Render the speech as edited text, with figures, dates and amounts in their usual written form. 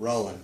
rolling.